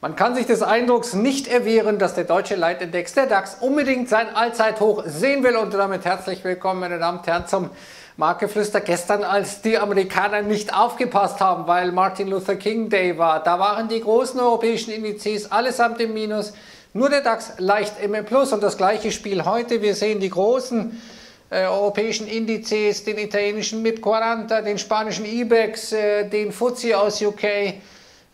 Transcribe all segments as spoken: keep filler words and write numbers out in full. Man kann sich des Eindrucks nicht erwehren, dass der deutsche Leitindex, der DAX, unbedingt sein Allzeithoch sehen will. Und damit herzlich willkommen, meine Damen und Herren, zum Marktgeflüster. Gestern, als die Amerikaner nicht aufgepasst haben, weil Martin Luther King Day war, da waren die großen europäischen Indizes allesamt im Minus, nur der DAX leicht im Plus. Und das gleiche Spiel heute. Wir sehen die großen Äh, europäischen Indizes, den italienischen M I B vierzig, den spanischen Ibex, äh, den F T S E aus U K,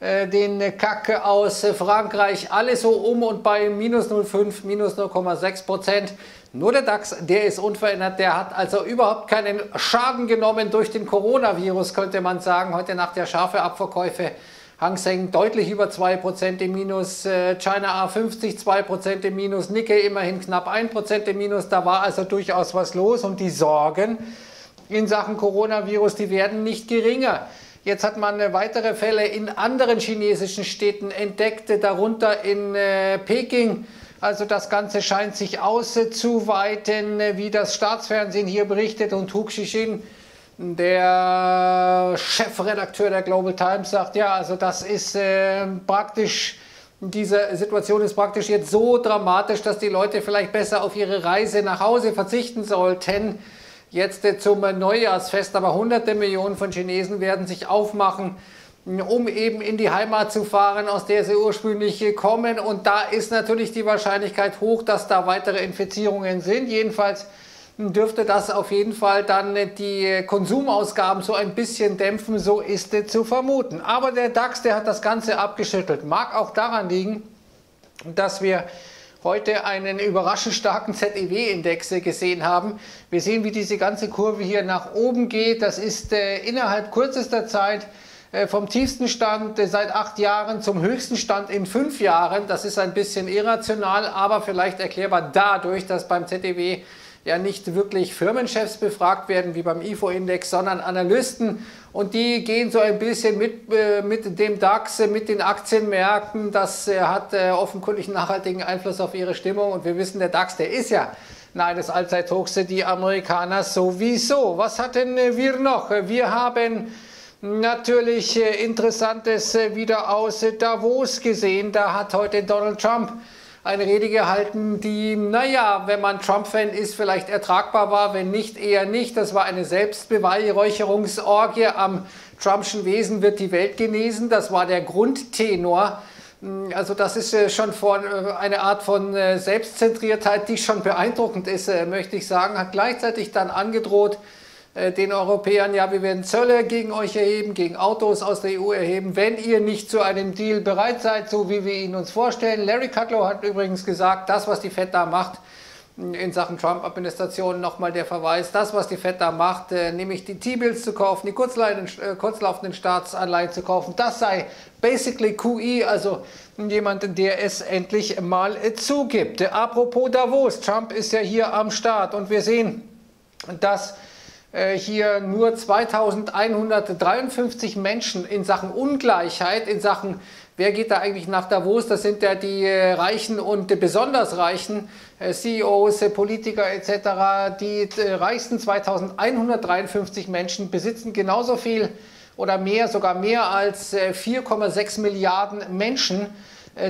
äh, den C A C aus äh, Frankreich, alles so um und bei minus null Komma fünf, minus null Komma sechs Prozent. Nur der DAX, der ist unverändert, der hat also überhaupt keinen Schaden genommen durch den Coronavirus, könnte man sagen. Heute Nacht ja scharfe Abverkäufe. Hang Seng deutlich über zwei Prozent im Minus, China A fünfzig zwei Prozent im Minus, Nikkei immerhin knapp ein Prozent im Minus. Da war also durchaus was los und die Sorgen in Sachen Coronavirus, die werden nicht geringer. Jetzt hat man weitere Fälle in anderen chinesischen Städten entdeckt, darunter in äh, Peking. Also das Ganze scheint sich auszuweiten, wie das Staatsfernsehen hier berichtet, und Hu Xijin, der Chefredakteur der Global Times, sagt, ja, also das ist äh, praktisch, diese Situation ist praktisch jetzt so dramatisch, dass die Leute vielleicht besser auf ihre Reise nach Hause verzichten sollten, jetzt äh, zum Neujahrsfest. Aber hunderte Millionen von Chinesen werden sich aufmachen, um eben in die Heimat zu fahren, aus der sie ursprünglich kommen. Und da ist natürlich die Wahrscheinlichkeit hoch, dass da weitere Infizierungen sind. Jedenfalls dürfte das auf jeden Fall dann die Konsumausgaben so ein bisschen dämpfen, so ist zu vermuten. Aber der DAX, der hat das Ganze abgeschüttelt. Mag auch daran liegen, dass wir heute einen überraschend starken Z E W-Index gesehen haben. Wir sehen, wie diese ganze Kurve hier nach oben geht. Das ist äh, innerhalb kürzester Zeit äh, vom tiefsten Stand äh, seit acht Jahren zum höchsten Stand in fünf Jahren. Das ist ein bisschen irrational, aber vielleicht erklärbar dadurch, dass beim Z E W ja nicht wirklich Firmenchefs befragt werden, wie beim I F O-Index, sondern Analysten. Und die gehen so ein bisschen mit, äh, mit dem DAX, mit den Aktienmärkten. Das äh, hat äh, offenkundig einen nachhaltigen Einfluss auf ihre Stimmung. Und wir wissen, der DAX, der ist ja nein, das Allzeithochs, die Amerikaner sowieso. Was hatten wir noch? Wir haben natürlich Interessantes wieder aus Davos gesehen. Da hat heute Donald Trump eine Rede gehalten, die, naja, wenn man Trump-Fan ist, vielleicht ertragbar war, wenn nicht, eher nicht. Das war eine Selbstbeweihräucherungsorgie. Am Trumpschen Wesen wird die Welt genesen. Das war der Grundtenor. Also das ist schon von, eine Art von Selbstzentriertheit, die schon beeindruckend ist, möchte ich sagen. Hat gleichzeitig dann angedroht den Europäern, ja, wir werden Zölle gegen euch erheben, gegen Autos aus der E U erheben, wenn ihr nicht zu einem Deal bereit seid, so wie wir ihn uns vorstellen. Larry Kudlow hat übrigens gesagt, das, was die F E D da macht, in Sachen Trump-Administration nochmal der Verweis, das, was die F E D da macht, nämlich die T-Bills zu kaufen, die kurzlaufenden Staatsanleihen zu kaufen, das sei basically Q E, also jemand, der es endlich mal zugibt. Apropos Davos, Trump ist ja hier am Start und wir sehen, dass hier nur zweitausendeinhundertdreiundfünfzig Menschen in Sachen Ungleichheit, in Sachen, wer geht da eigentlich nach Davos, das sind ja die Reichen und besonders Reichen, C E Os, Politiker et cetera, die reichsten zweitausendeinhundertdreiundfünfzig Menschen besitzen genauso viel oder mehr, sogar mehr als vier Komma sechs Milliarden Menschen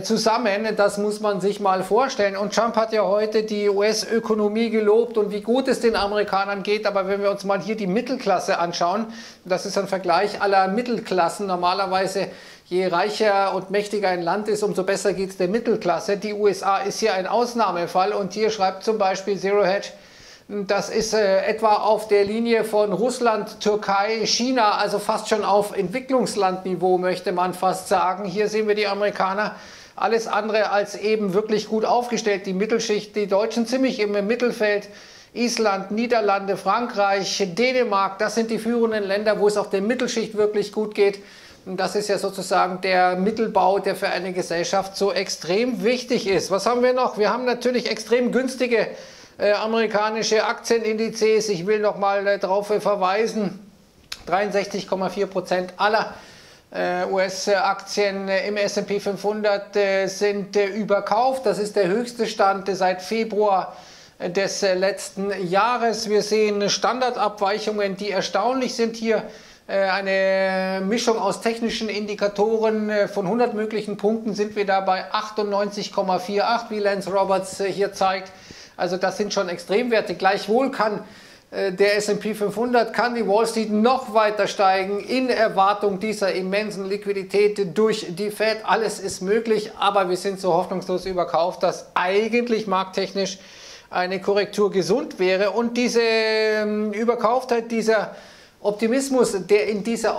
zusammen. Das muss man sich mal vorstellen. Und Trump hat ja heute die U S-Ökonomie gelobt und wie gut es den Amerikanern geht. Aber wenn wir uns mal hier die Mittelklasse anschauen, das ist ein Vergleich aller Mittelklassen. Normalerweise, je reicher und mächtiger ein Land ist, umso besser geht es der Mittelklasse. Die U S A ist hier ein Ausnahmefall. Und hier schreibt zum Beispiel Zero Hedge, das ist äh, etwa auf der Linie von Russland, Türkei, China, also fast schon auf Entwicklungslandniveau, möchte man fast sagen. Hier sehen wir die Amerikaner, alles andere als eben wirklich gut aufgestellt. Die Mittelschicht, die Deutschen ziemlich im Mittelfeld, Island, Niederlande, Frankreich, Dänemark, das sind die führenden Länder, wo es auch der Mittelschicht wirklich gut geht. Und das ist ja sozusagen der Mittelbau, der für eine Gesellschaft so extrem wichtig ist. Was haben wir noch? Wir haben natürlich extrem günstige Äh, amerikanische Aktienindizes, ich will nochmal äh, darauf äh, verweisen, dreiundsechzig Komma vier Prozent aller äh, U S-Aktien äh, im S und P fünfhundert äh, sind äh, überkauft. Das ist der höchste Stand äh, seit Februar äh, des äh, letzten Jahres. Wir sehen äh, Standardabweichungen, die erstaunlich sind hier. eine Mischung aus technischen Indikatoren. Von hundert möglichen Punkten sind wir da bei achtundneunzig Komma acht vier, wie Lance Roberts hier zeigt. Also das sind schon Extremwerte. Gleichwohl kann der S und P fünfhundert, kann die Wall Street noch weiter steigen in Erwartung dieser immensen Liquidität durch die Fed. Alles ist möglich, aber wir sind so hoffnungslos überkauft, dass eigentlich markttechnisch eine Korrektur gesund wäre. Und diese Überkauftheit, dieser Optimismus, der in dieser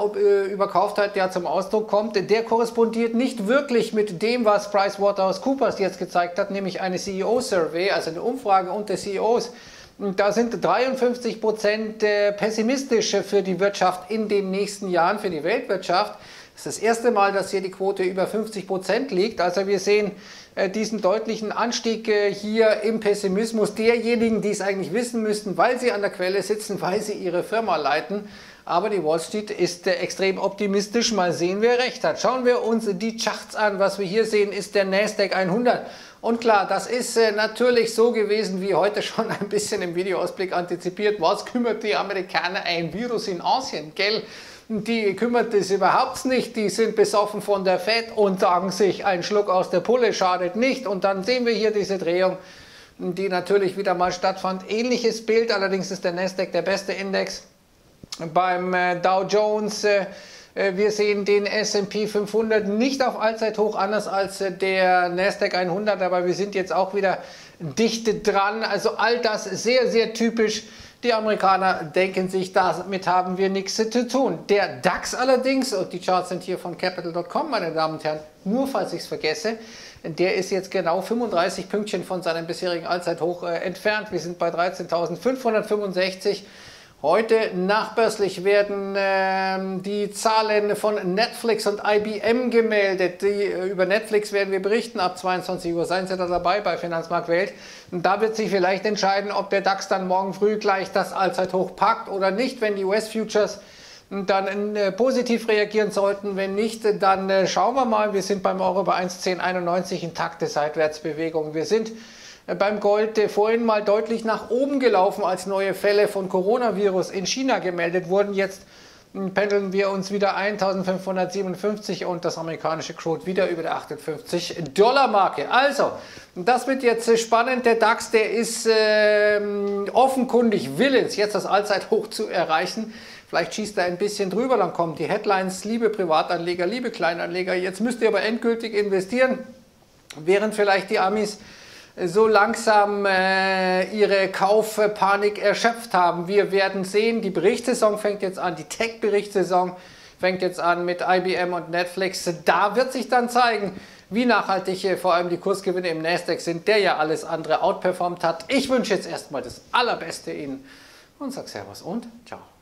Überkauftheit ja zum Ausdruck kommt, der korrespondiert nicht wirklich mit dem, was PricewaterhouseCoopers jetzt gezeigt hat, nämlich eine C E O-Survey, also eine Umfrage unter C E Os. Da sind dreiundfünfzig Prozent pessimistisch für die Wirtschaft in den nächsten Jahren, für die Weltwirtschaft. Das ist das erste Mal, dass hier die Quote über fünfzig Prozent liegt. Also wir sehen diesen deutlichen Anstieg hier im Pessimismus derjenigen, die es eigentlich wissen müssten, weil sie an der Quelle sitzen, weil sie ihre Firma leiten. Aber die Wall Street ist extrem optimistisch. Mal sehen, wer recht hat. Schauen wir uns die Charts an. Was wir hier sehen, ist der Nasdaq hundert. Und klar, das ist natürlich so gewesen, wie heute schon ein bisschen im Videoausblick antizipiert. Was kümmert die Amerikaner ein Virus in Asien, gell? Die kümmert es überhaupt nicht, die sind besoffen von der Fed und sagen sich, ein Schluck aus der Pulle schadet nicht. Und dann sehen wir hier diese Drehung, die natürlich wieder mal stattfand. Ähnliches Bild, allerdings ist der Nasdaq der beste Index. Beim Dow Jones, wir sehen den S und P fünfhundert nicht auf Allzeithoch, anders als der Nasdaq hundert, aber wir sind jetzt auch wieder dicht dran. Also all das sehr, sehr typisch. Die Amerikaner denken sich, damit haben wir nichts zu tun. Der DAX allerdings, und die Charts sind hier von Capital punkt com, meine Damen und Herren, nur falls ich es vergesse, der ist jetzt genau fünfunddreißig Pünktchen von seinem bisherigen Allzeithoch äh, entfernt. Wir sind bei dreizehntausendfünfhundertfünfundsechzig. Heute nachbörslich werden äh, die Zahlen von Netflix und I B M gemeldet. Die, über Netflix werden wir berichten ab zweiundzwanzig Uhr. Seien Sie da dabei bei Finanzmarkt Welt. Und da wird sich vielleicht entscheiden, ob der DAX dann morgen früh gleich das Allzeithoch packt oder nicht, wenn die U S-Futures dann äh, positiv reagieren sollten. Wenn nicht, dann äh, schauen wir mal. Wir sind beim Euro bei eins Komma zehn einundneunzig, intakte Seitwärtsbewegung. Wir sind beim Gold vorhin mal deutlich nach oben gelaufen, als neue Fälle von Coronavirus in China gemeldet wurden. Jetzt pendeln wir uns wieder eintausendfünfhundertsiebenundfünfzig und das amerikanische Crude wieder über der achtundfünfzig-Dollar-Marke. Also, das wird jetzt spannend. Der DAX, der ist äh, offenkundig willens, jetzt das Allzeithoch zu erreichen. Vielleicht schießt er ein bisschen drüber, dann kommen die Headlines, liebe Privatanleger, liebe Kleinanleger. Jetzt müsst ihr aber endgültig investieren, während vielleicht die Amis so langsam äh, ihre Kaufpanik erschöpft haben. Wir werden sehen, die Berichtssaison fängt jetzt an, die Tech-Berichtssaison fängt jetzt an mit I B M und Netflix. Da wird sich dann zeigen, wie nachhaltig äh, vor allem die Kursgewinne im Nasdaq sind, der ja alles andere outperformt hat. Ich wünsche jetzt erstmal das Allerbeste Ihnen und sage Servus und Ciao.